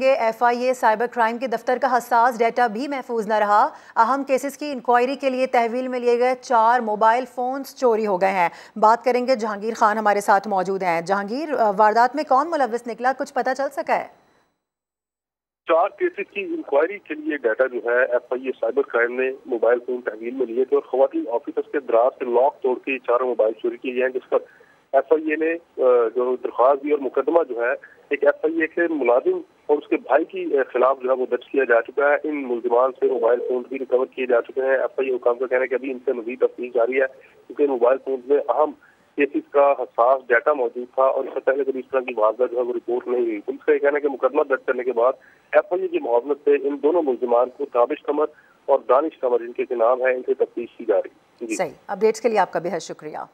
FIA cyber crime के दफ्तर का हसास डाटा भी महफूज न रहा। अहम केसेस की इंक्वायरी के लिए तहवील में लिए गए 4 मोबाइल फ़ोन्स चोरी हो गए हैं। बात करेंगे, जहांगीर खान हमारे साथ मौजूद हैं। जहांगीर, वारदात में कौन मुलविस निकला, कुछ पता चल सका है? 4 केसेस की इंक्वायरी के लिए डाटा जो है FIA साइबर क्राइम ने मोबाइल फ़ोन तहवील में लिए थे और ख्वातीन ऑफिसर्स के दराज से लॉक तोड़ के 4 मोबाइल चोरी किए हैं, जिस पर FIA ने जो दरख्वास्त दी और मुकदमा जो है एक FIA के मुलाजिम और उसके भाई के खिलाफ जो है वो दर्ज किया जा चुका है। इन मुलजमान से मोबाइल फोन भी रिकवर किए जा चुके हैं। FIA हुकाम का कहना है कि अभी इनसे मजीद तफ्तीश जारी है, क्योंकि मोबाइल फोन में अहम केसेस का हसास डाटा मौजूद था और इससे पहले कभी इस तरह की वारदात जो है वो रिपोर्ट नहीं हुई। पुलिस का यह कहना है कि मुकदमा दर्ज करने के बाद FIA की मुआवनत से इन दोनों मुलजमान को ताबिश खमर और दानिश कमर, जिनके नाम है, इनसे तफ्तीश की जा रही है। सही अपडेट्स के लिए आपका बेहद शुक्रिया।